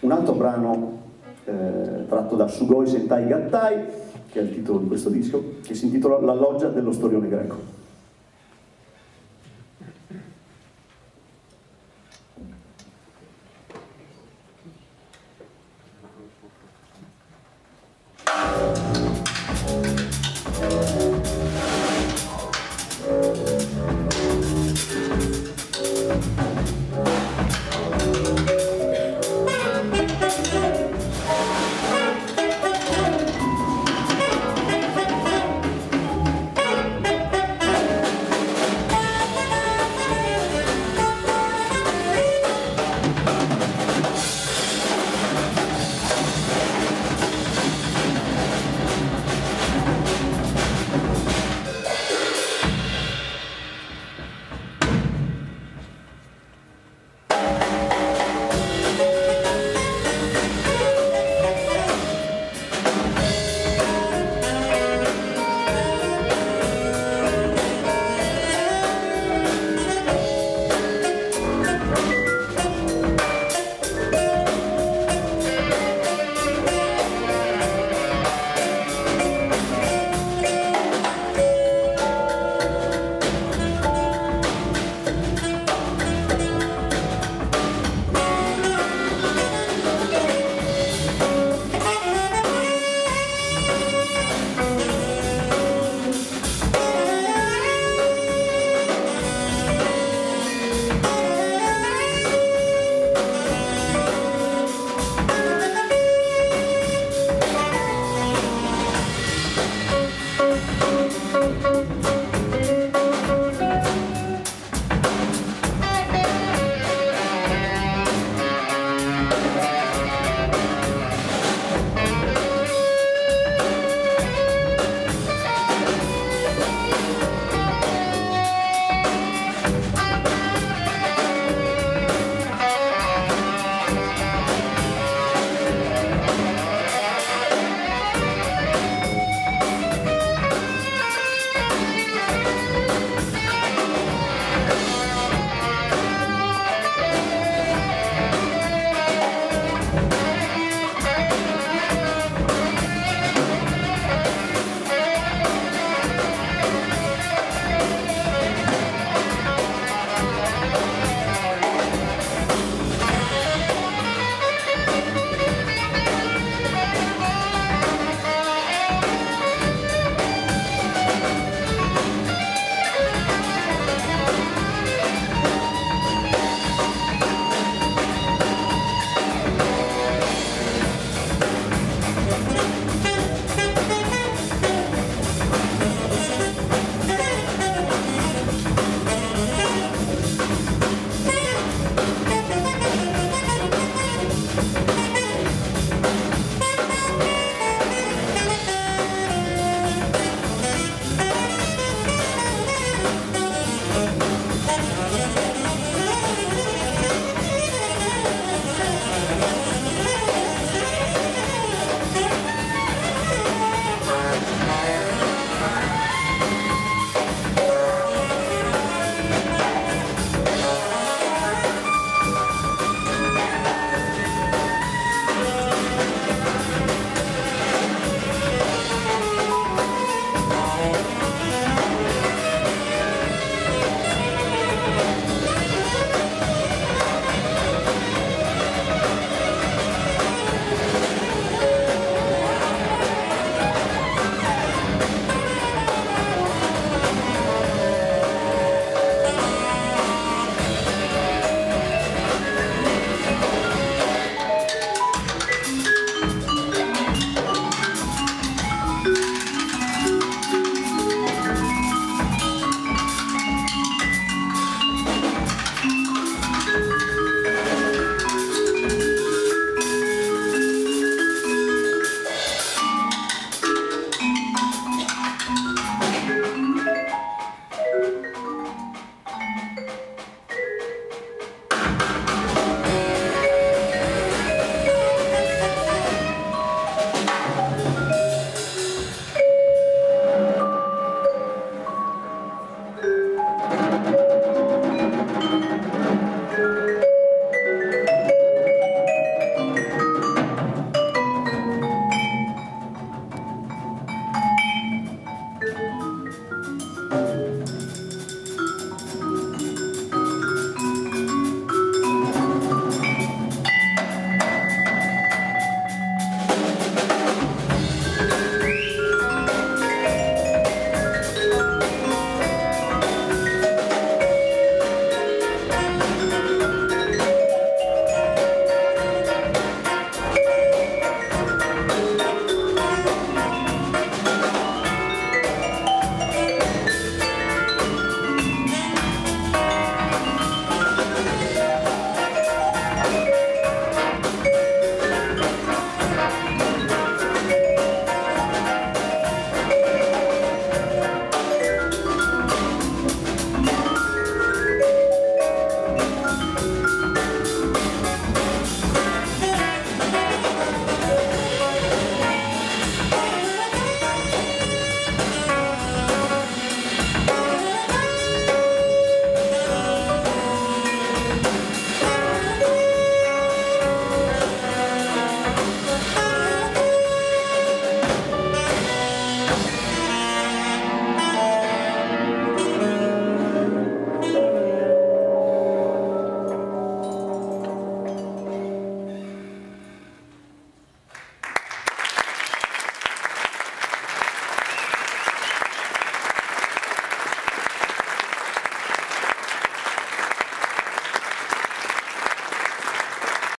Un altro brano tratto da Sugoi Sentai Gattai, che è il titolo di questo disco, che si intitola La Loggia dello Storione Greco.